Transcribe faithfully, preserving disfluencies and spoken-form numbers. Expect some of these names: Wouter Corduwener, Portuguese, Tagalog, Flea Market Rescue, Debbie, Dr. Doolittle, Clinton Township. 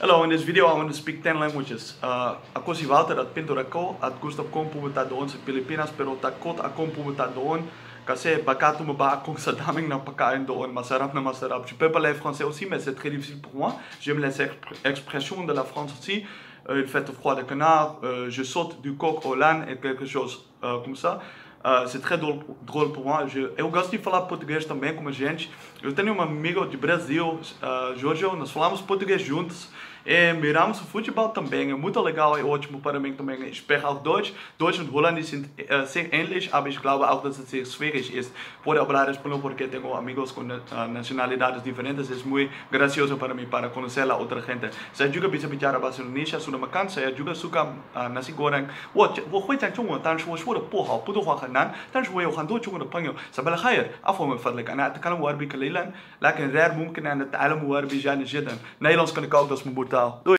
Hello, in this video I want to speak ten languages. Ako si Walter at Pintor ako at gusto kong pumunta doon sa Pilipinas pero takot akong pumunta doon kasi baka tumaba akong sa daming ng pagkain doon. Masarap na masarap. Je peux parler français aussi mais c'est très difficile pour moi. J'aime les expressions de la France aussi. Une fête froid de canard, je saute du coq au lâne et quelque chose comme ça. Uh, c'est très drôle, drôle para mim. Eu, eu gosto de falar português também com a gente. Eu tenho um amigo de Brasil, uh, Jorge, nós falamos português juntos e miramos o futebol também. É muito legal e ótimo para mim também. Ich spreche auch Deutsch. Deutsch und Holländisch sind uh, sehr ähnlich, aber ich glaube auch, dass es sehr schwierig ist. Pode hablar espanhol porque tenho amigos com uh, nacionalidades diferentes. É muito gracioso para mim para conhecer a outra gente. Se ajuda a visitar a Barcelona, sua macan, se ajuda a sucar nasi goreng. Eu vou falar Chinês, mas eu sou pouco bom. Português نعم، تنجوا يوحندو تشوفون البانيو، صباح الخير، عفوا من فضلك، أنا أتكلم عربي قليلا، لكن غير ممكن أن أتعلم عربي جيد جدا، نيلونس كان كاوكس من بورتال.